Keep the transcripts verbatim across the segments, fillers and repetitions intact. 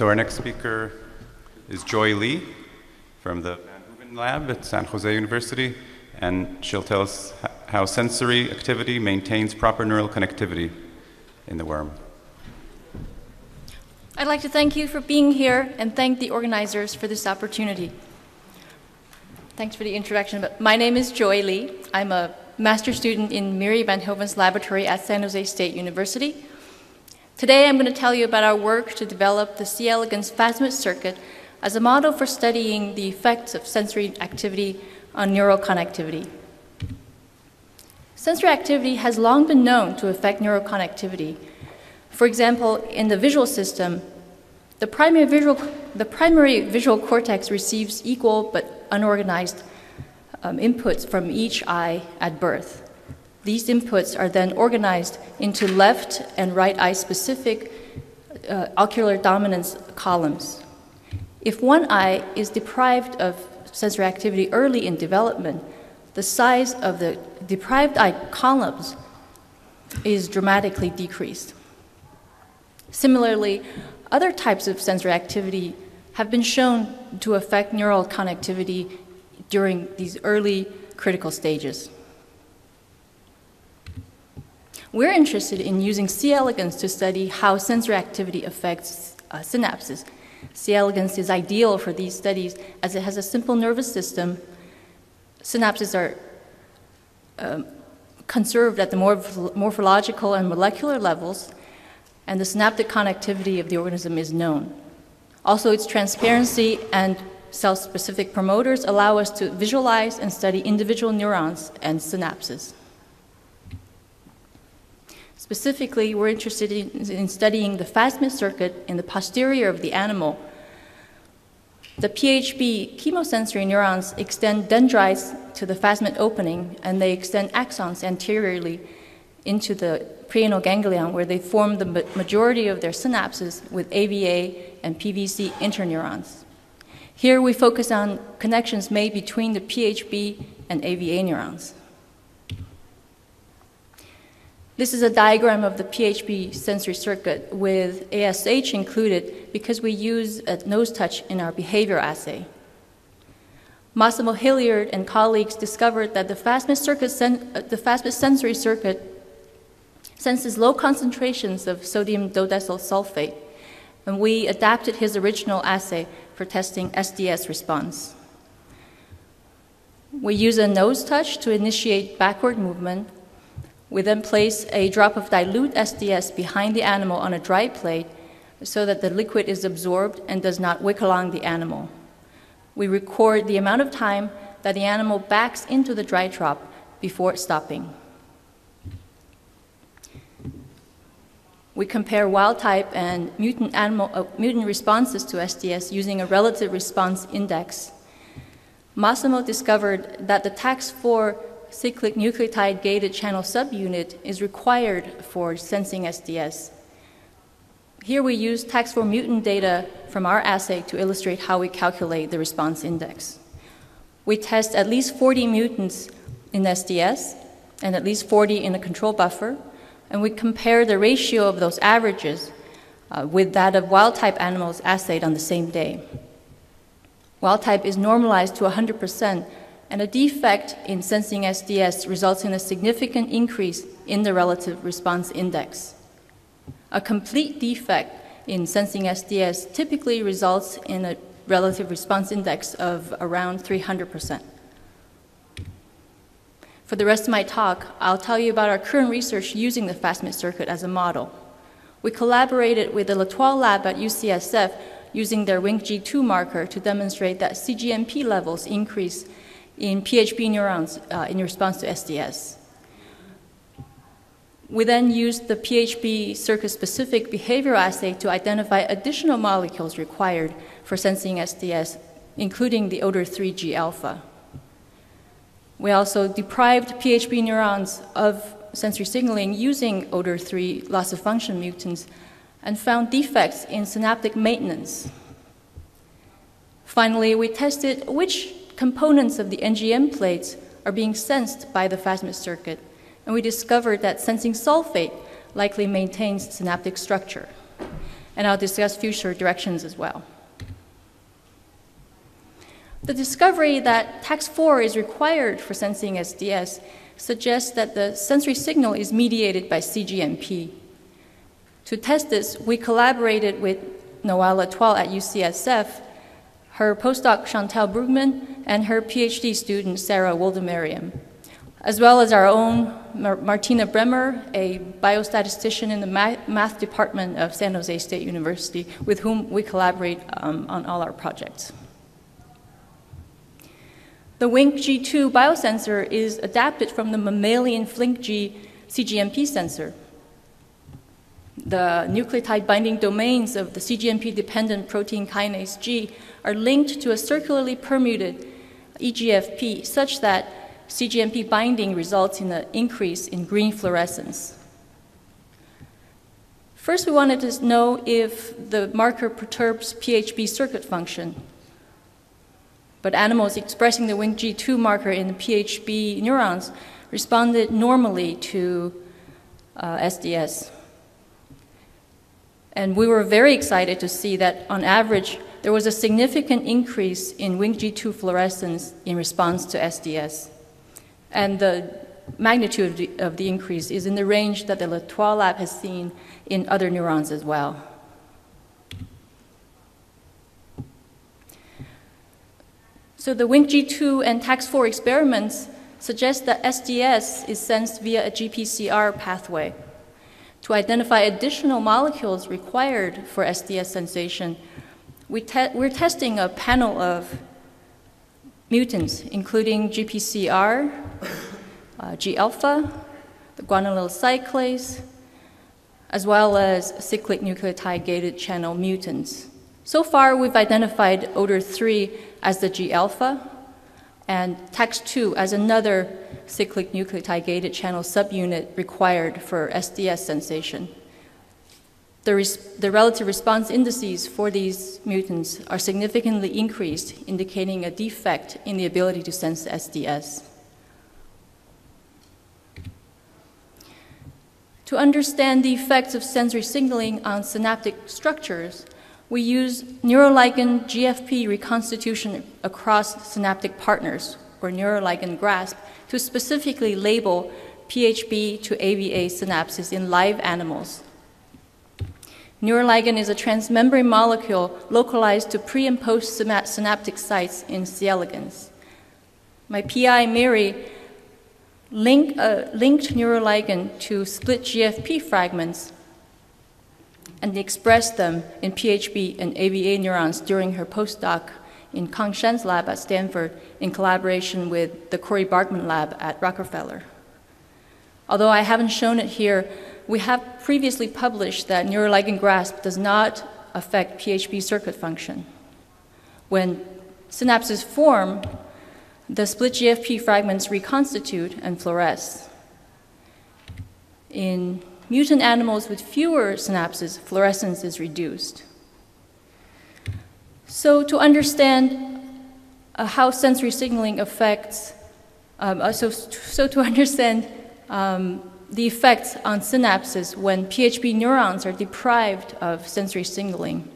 So our next speaker is Joy Li from the Van Hoeven lab at San Jose University, and she'll tell us how sensory activity maintains proper neural connectivity in the worm. I'd like to thank you for being here and thank the organizers for this opportunity. Thanks for the introduction. But my name is Joy Li. I'm a master's student in Mary Van Hoeven's laboratory at San Jose State University. Today I'm going to tell you about our work to develop the C. elegans FASMID circuit as a model for studying the effects of sensory activity on neural connectivity. Sensory activity has long been known to affect neural connectivity. For example, in the visual system, the primary visual, the primary visual cortex receives equal but unorganized um, inputs from each eye at birth. These inputs are then organized into left and right eye specific uh, ocular dominance columns. If one eye is deprived of sensory activity early in development, the size of the deprived eye columns is dramatically decreased. Similarly, other types of sensory activity have been shown to affect neural connectivity during these early critical stages. We're interested in using C. elegans to study how sensory activity affects uh, synapses. C. elegans is ideal for these studies as it has a simple nervous system. Synapses are um, conserved at the morph morphological and molecular levels, and the synaptic connectivity of the organism is known. Also, its transparency and cell-specific promoters allow us to visualize and study individual neurons and synapses. Specifically, we're interested in, in studying the FASMID circuit in the posterior of the animal. The P H B chemosensory neurons extend dendrites to the FASMID opening, and they extend axons anteriorly into the preanal ganglion, where they form the ma majority of their synapses with A V A and P V C interneurons. Here we focus on connections made between the P H B and A V A neurons. This is a diagram of the P H B sensory circuit with A S H included because we use a nose touch in our behavior assay. Massimo Hilliard and colleagues discovered that the FASMID, circuit sen the FASMID sensory circuit senses low concentrations of sodium dodecyl sulfate, and we adapted his original assay for testing S D S response. We use a nose touch to initiate backward movement. We then place a drop of dilute S D S behind the animal on a dry plate so that the liquid is absorbed and does not wick along the animal. We record the amount of time that the animal backs into the dry drop before stopping. We compare wild type and mutant, animal, uh, mutant responses to S D S using a relative response index. Massimo discovered that the tax four cyclic nucleotide gated channel subunit is required for sensing S D S. Here we use tax four mutant data from our assay to illustrate how we calculate the response index. We test at least forty mutants in S D S and at least forty in a control buffer, and we compare the ratio of those averages uh, with that of wild-type animals assayed on the same day. Wild-type is normalized to one hundred percent, and a defect in sensing S D S results in a significant increase in the relative response index. A complete defect in sensing S D S typically results in a relative response index of around three hundred percent. For the rest of my talk, I'll tell you about our current research using the FASMID circuit as a model. We collaborated with the Latourelle lab at U C S F using their WincG two marker to demonstrate that c G M P levels increase in P H B neurons uh, in response to S D S. We then used the P H B circuit-specific behavioral assay to identify additional molecules required for sensing S D S, including the odor three G alpha. We also deprived P H B neurons of sensory signaling using odor three loss-of-function mutants and found defects in synaptic maintenance. Finally, we tested which components of the N G M plates are being sensed by the FASMID circuit, and we discovered that sensing sulfate likely maintains synaptic structure. and I'll discuss future directions as well. The discovery that tax four is required for sensing S D S suggests that the sensory signal is mediated by c G M P. To test this, we collaborated with Noelle L'Etourneau at U C S F, her postdoc Chantal Brugmann, and her PhD student Sarah Woldemariam, as well as our own Mar Martina Bremer, a biostatistician in the math, math department of San Jose State University, with whom we collaborate um, on all our projects. The WincG two biosensor is adapted from the mammalian FlincG c G M P sensor. The nucleotide binding domains of the c G M P-dependent protein kinase G are linked to a circularly permuted E G F P such that c G M P binding results in an increase in green fluorescence. First, we wanted to know if the marker perturbs P H B circuit function. But animals expressing the WincG two marker in the P H B neurons responded normally to uh, S D S. And we were very excited to see that, on average, there was a significant increase in WincG two fluorescence in response to S D S. And the magnitude of the, of the increase is in the range that the Latourelle lab has seen in other neurons as well. So the WincG two and tax four experiments suggest that S D S is sensed via a G P C R pathway. To identify additional molecules required for S D S sensation, we te we're testing a panel of mutants, including G P C R, uh, G alpha, the guanylyl cyclase, as well as cyclic nucleotide-gated channel mutants. So far, we've identified odor three as the G alpha and tax two as another cyclic nucleotide-gated channel subunit required for S D S sensation. The, res the relative response indices for these mutants are significantly increased, indicating a defect in the ability to sense S D S. To understand the effects of sensory signaling on synaptic structures, we use Neuroligin G F P reconstitution across synaptic partners, or Neuroligin GRASP, to specifically label P H B to A V A synapses in live animals. Neuroligin is a transmembrane molecule localized to pre- and post-synaptic sites in C. elegans. My P I, Mary, link, uh, linked Neuroligin to split G F P fragments and expressed them in P H B and A V A neurons during her postdoc in Kang Shen's lab at Stanford in collaboration with the Corey Barkman lab at Rockefeller. Although I haven't shown it here, we have previously published that Neuroligin GRASP does not affect P H B circuit function. When synapses form, the split G F P fragments reconstitute and fluoresce. In mutant animals with fewer synapses, fluorescence is reduced. So to understand uh, how sensory signaling affects, um, so, so to understand um, the effects on synapses when P H B neurons are deprived of sensory signaling.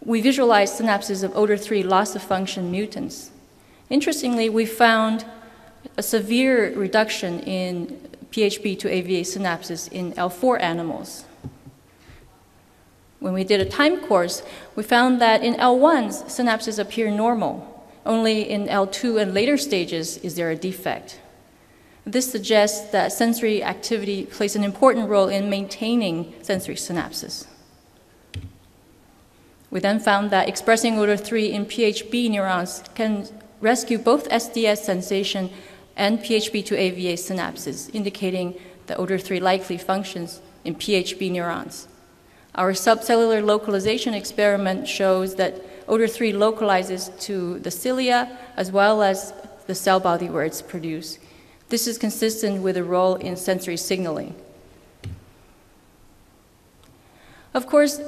We visualized synapses of odor three loss-of-function mutants. Interestingly, we found a severe reduction in P H B to A V A synapses in L four animals. When we did a time course, we found that in L ones, synapses appear normal. Only in L two and later stages is there a defect. This suggests that sensory activity plays an important role in maintaining sensory synapses. We then found that expressing odor three in P H B neurons can rescue both S D S sensation and P H B to A V A synapses, indicating that odor three likely functions in P H B neurons. Our subcellular localization experiment shows that odor three localizes to the cilia as well as the cell body where it's produced. This is consistent with a role in sensory signaling. Of course,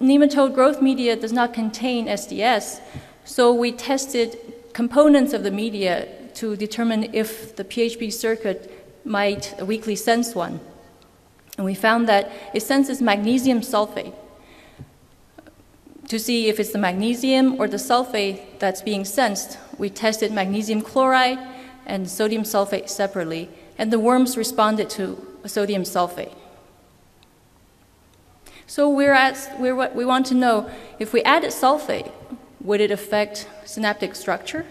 nematode growth media does not contain S D S, so we tested components of the media to determine if the P H B circuit might weakly sense one. And we found that it senses magnesium sulfate to see if it's the magnesium or the sulfate that's being sensed. We tested magnesium chloride and sodium sulfate separately, and the worms responded to sodium sulfate. So we're at, we're what we want to know, if we added sulfate, would it affect synaptic structure?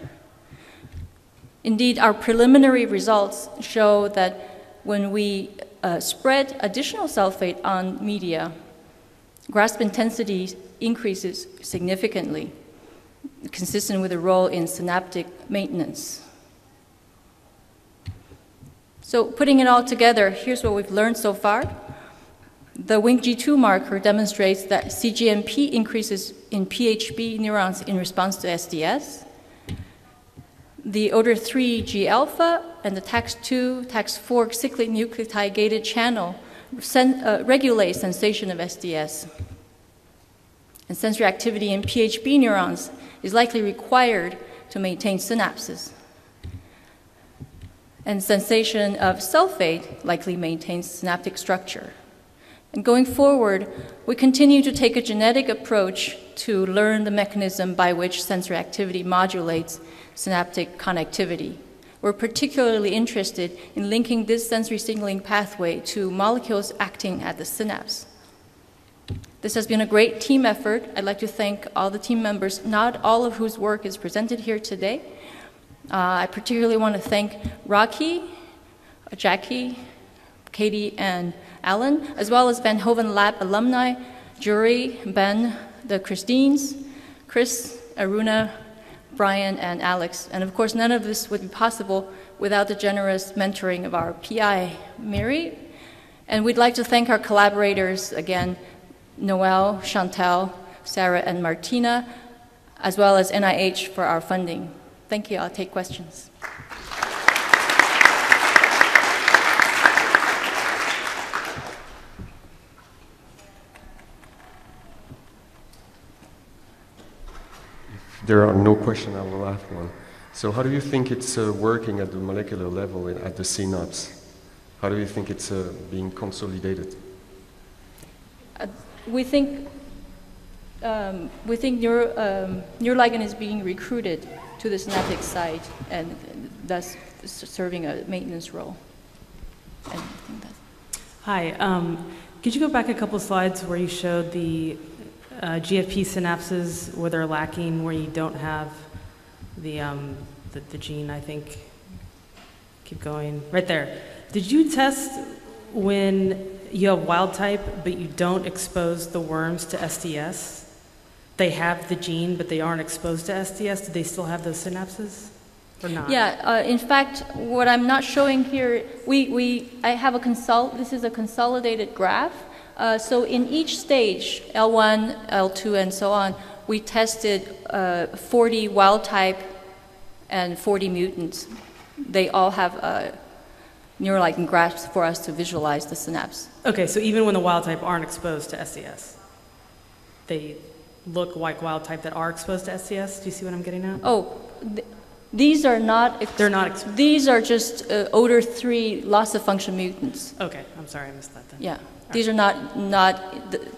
Indeed, our preliminary results show that when we uh, spread additional sulfate on media, grasp intensity increases significantly, consistent with a role in synaptic maintenance. So putting it all together, here's what we've learned so far. The WincG two marker demonstrates that cGMP increases in P H B neurons in response to S D S. The odor three G alpha and the tax two, tax four cyclic nucleotide gated channel sen uh, regulate sensation of S D S. And sensory activity in P H B neurons is likely required to maintain synapses. And sensation of sulfate likely maintains synaptic structure. And going forward, we continue to take a genetic approach to learn the mechanism by which sensory activity modulates synaptic connectivity. We're particularly interested in linking this sensory signaling pathway to molecules acting at the synapse. This has been a great team effort. I'd like to thank all the team members, not all of whose work is presented here today. Uh, I particularly want to thank Rocky, Jackie, Katie, and Alan, as well as Van Hoven Lab alumni, Jury, Ben, the Christines, Chris, Aruna, Brian, and Alex. And of course, none of this would be possible without the generous mentoring of our P I, Mary. And we'd like to thank our collaborators again, Noelle, Chantal, Sarah, and Martina, as well as N I H for our funding. Thank you. I'll take questions. There are no questions, I will ask one. So how do you think it's uh, working at the molecular level, in, at the synapse? How do you think it's uh, being consolidated? Uh, we think, um, we think neuro, um, Neuroligin is being recruited to the synaptic site and thus serving a maintenance role. I think that's Hi, um, could you go back a couple slides where you showed the Uh, G F P synapses where they're lacking, where you don't have the, um, the, the gene, I think. Keep going. Right there. Did you test when you have wild type, but you don't expose the worms to S D S? They have the gene, but they aren't exposed to S D S. Do they still have those synapses or not? Yeah. Uh, in fact, what I'm not showing here, we, we, I have a consult, this is a consolidated graph. Uh, so in each stage, L one, L two, and so on, we tested uh, forty wild type and forty mutants. They all have uh, Neuroligin grasps for us to visualize the synapse. Okay, so even when the wild type aren't exposed to S D S, they look like wild type that are exposed to S D S? Do you see what I'm getting at? Oh, th these are not. They're not exposed. These are just uh, odor three loss of function mutants. Okay, I'm sorry, I missed that then. Yeah. These are not, not,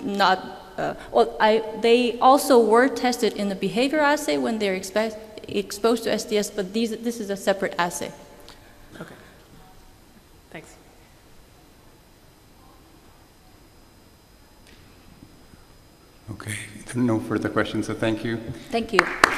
not uh, well, I, they also were tested in the behavior assay when they're expe exposed to S D S, but these, this is a separate assay. Okay. Thanks. Okay, no further questions, so thank you. Thank you.